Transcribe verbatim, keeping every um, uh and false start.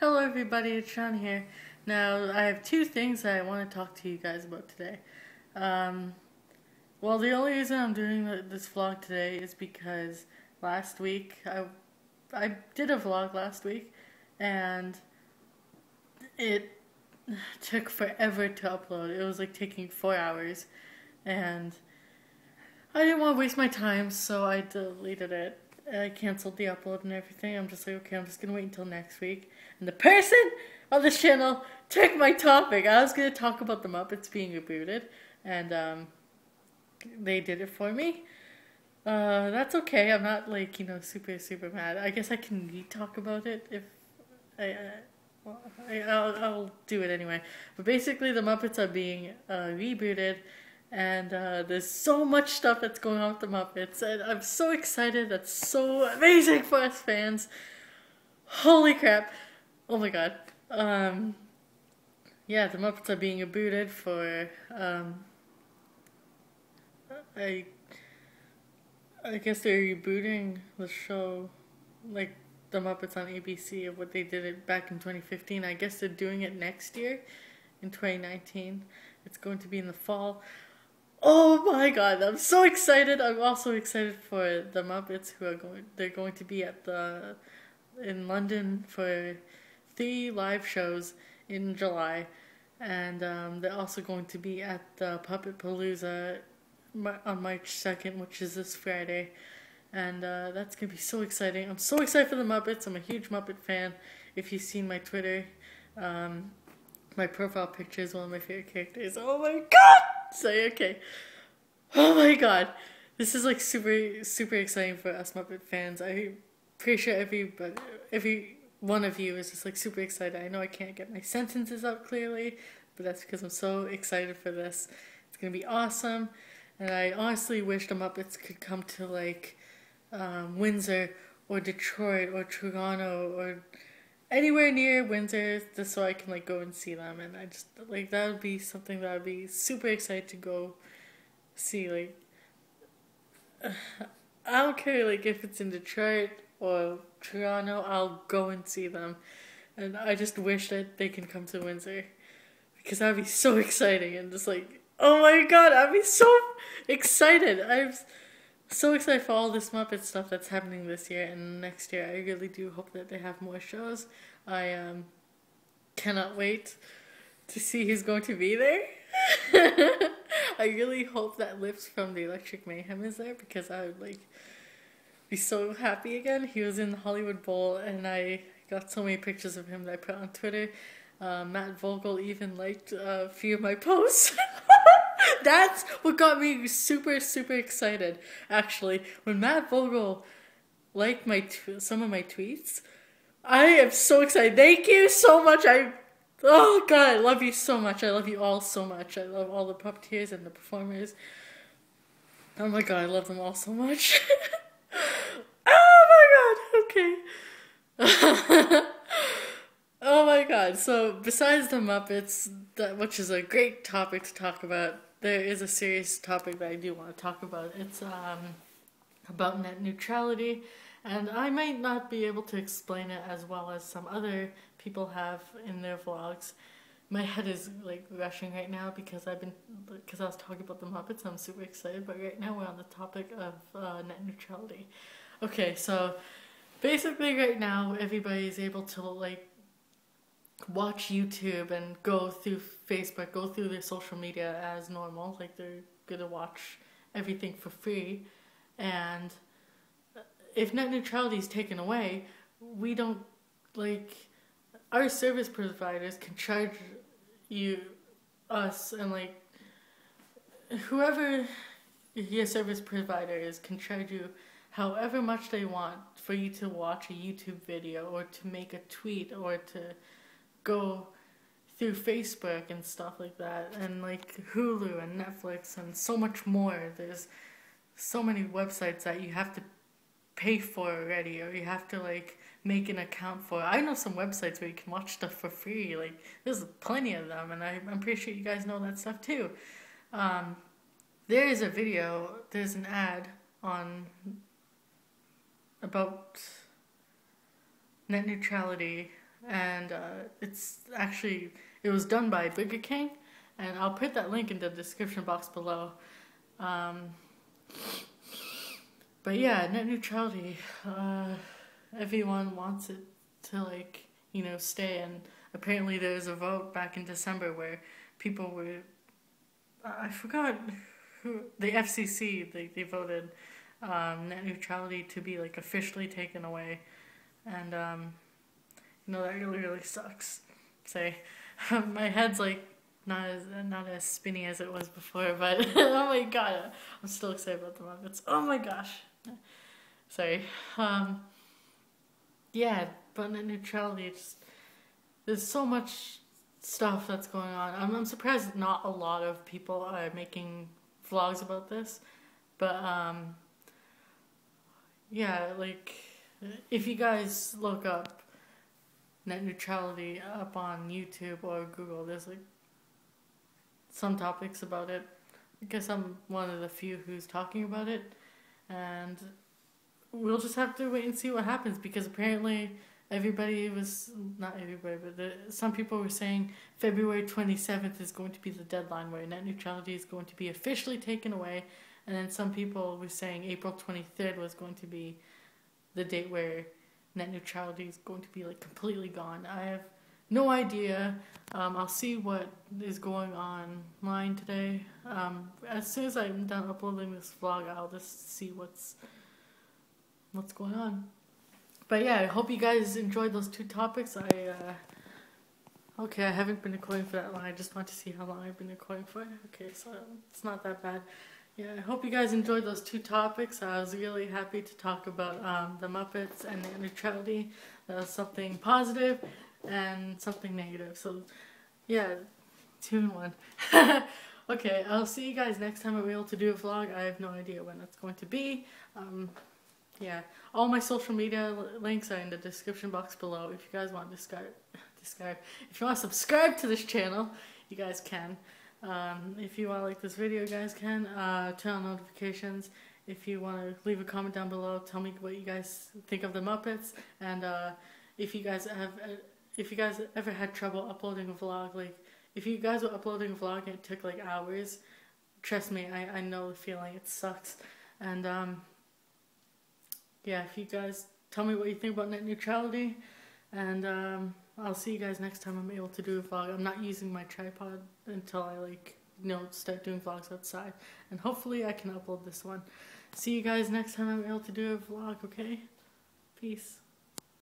Hello everybody, it's Sean here. Now, I have two things that I want to talk to you guys about today. Um, well, the only reason I'm doing this vlog today is because last week, I, I did a vlog last week, and it took forever to upload. It was like taking four hours, and I didn't want to waste my time, so I deleted it. I canceled the upload and everything. I'm just like, okay, I'm just gonna wait until next week. And the person on this channel took my topic. I was gonna talk about the Muppets being rebooted, and um, they did it for me. Uh, that's okay. I'm not like you know super super mad. I guess I can re-talk about it if I, I, well, I I'll, I'll do it anyway. But basically, the Muppets are being uh, rebooted. And uh, there's so much stuff that's going on with the Muppets, and I'm so excited. That's so amazing for us fans. Holy crap. Oh my god. Um, yeah, the Muppets are being rebooted for, um, I, I guess they're rebooting the show, like the Muppets on A B C, of what they did it back in twenty fifteen. I guess they're doing it next year, in twenty nineteen. It's going to be in the fall. Oh my god, I'm so excited. I'm also excited for the Muppets who are going they're going to be at the in London for three live shows in July, and um, they're also going to be at the Puppetpalooza on March second, which is this Friday, and uh, that's going to be so exciting. I'm so excited for the Muppets. I'm a huge Muppet fan. If you've seen my Twitter, um, my profile picture is one of my favorite characters. Oh my god! So, okay. Oh my god. This is like super, super exciting for us Muppet fans. I'm pretty sure everybody, every one of you is just like super excited. I know I can't get my sentences out clearly, but that's because I'm so excited for this. It's gonna be awesome. And I honestly wish the Muppets could come to like um, Windsor or Detroit or Toronto or anywhere near Windsor, just so I can like go and see them, and I just like that would be something that I'd be super excited to go see. Like, I don't care like if it's in Detroit or Toronto, I'll go and see them, and I just wish that they can come to Windsor because that'd be so exciting and just like oh my god, I'd be so excited. I'm so excited for all this Muppet stuff that's happening this year and next year. I really do hope that they have more shows. I um, cannot wait to see who's going to be there. I really hope that Lips from The Electric Mayhem is there because I would like be so happy again. He was in the Hollywood Bowl, and I got so many pictures of him that I put on Twitter. Uh, Matt Vogel even liked uh, a few of my posts. That's what got me super, super excited, actually. When Matt Vogel liked my t some of my tweets, I am so excited. Thank you so much. I, oh, God, I love you so much. I love you all so much. I love all the puppeteers and the performers. Oh, my God, I love them all so much. Oh, my God. Okay. Oh, my God. So, besides the Muppets, that, which is a great topic to talk about, there is a serious topic that I do want to talk about. It's um, about net neutrality, and I might not be able to explain it as well as some other people have in their vlogs. My head is like rushing right now because I've been because I was talking about the Muppets. I'm super excited, but right now we're on the topic of uh, net neutrality. Okay, so basically, right now everybody is able to like watch YouTube and go through Facebook, go through their social media as normal, like they're gonna watch everything for free. And if net neutrality is taken away, we don't, like, our service providers can charge you, us, and like, whoever your service provider is can charge you however much they want for you to watch a YouTube video or to make a tweet or to go through Facebook and stuff like that, and like Hulu and Netflix and so much more. There's so many websites that you have to pay for already, or you have to like make an account for. I know some websites where you can watch stuff for free. Like there's plenty of them, and I, I'm pretty sure you guys know that stuff too. Um, there is a video. There's an ad on about net neutrality and uh, it's actually, it was done by Burger King, and I'll put that link in the description box below. Um, but yeah, net neutrality, uh, everyone wants it to, like, you know, stay, and apparently there was a vote back in December where people were, I forgot who, the F C C, they, they voted um, net neutrality to be, like, officially taken away, and, um, you know, that really, really sucks. Say, my head's, like, not as, not as spinny as it was before, but, oh my god, I'm still excited about the Muppets, oh my gosh, sorry, um, yeah, but net neutrality, it's, there's so much stuff that's going on. I'm, I'm surprised not a lot of people are making vlogs about this, but, um, yeah, like, if you guys look up net neutrality up on YouTube or Google, there's, like, some topics about it. I guess I'm one of the few who's talking about it, and we'll just have to wait and see what happens, because apparently everybody was, not everybody, but the, some people were saying February twenty-seventh is going to be the deadline where net neutrality is going to be officially taken away, and then some people were saying April twenty-third was going to be the date where net neutrality is going to be, like, completely gone. I have no idea. Um, I'll see what is going on online today. Um, as soon as I'm done uploading this vlog, I'll just see what's what's going on. But yeah, I hope you guys enjoyed those two topics. I uh, okay, I haven't been recording for that long. I just want to see how long I've been recording for. Okay, so it's not that bad. Yeah, I hope you guys enjoyed those two topics. I was really happy to talk about um, the Muppets and net neutrality. That was something positive and something negative. So yeah, two in one. Okay, I'll see you guys next time I'm able to do a vlog. I have no idea when that's going to be. Um, yeah, all my social media links are in the description box below. If you guys want to describe, describe. If you want to subscribe to this channel, you guys can. Um, if you want to like this video, you guys can. Uh, turn on notifications. If you want to leave a comment down below, tell me what you guys think of the Muppets. And uh, if you guys have, if you guys ever had trouble uploading a vlog, like if you guys were uploading a vlog and it took like hours, trust me, I I know the feeling. It sucks. And um, yeah, if you guys tell me what you think about net neutrality, and um. I'll see you guys next time I'm able to do a vlog. I'm not using my tripod until I, like, you know, start doing vlogs outside. And hopefully I can upload this one. See you guys next time I'm able to do a vlog, okay? Peace.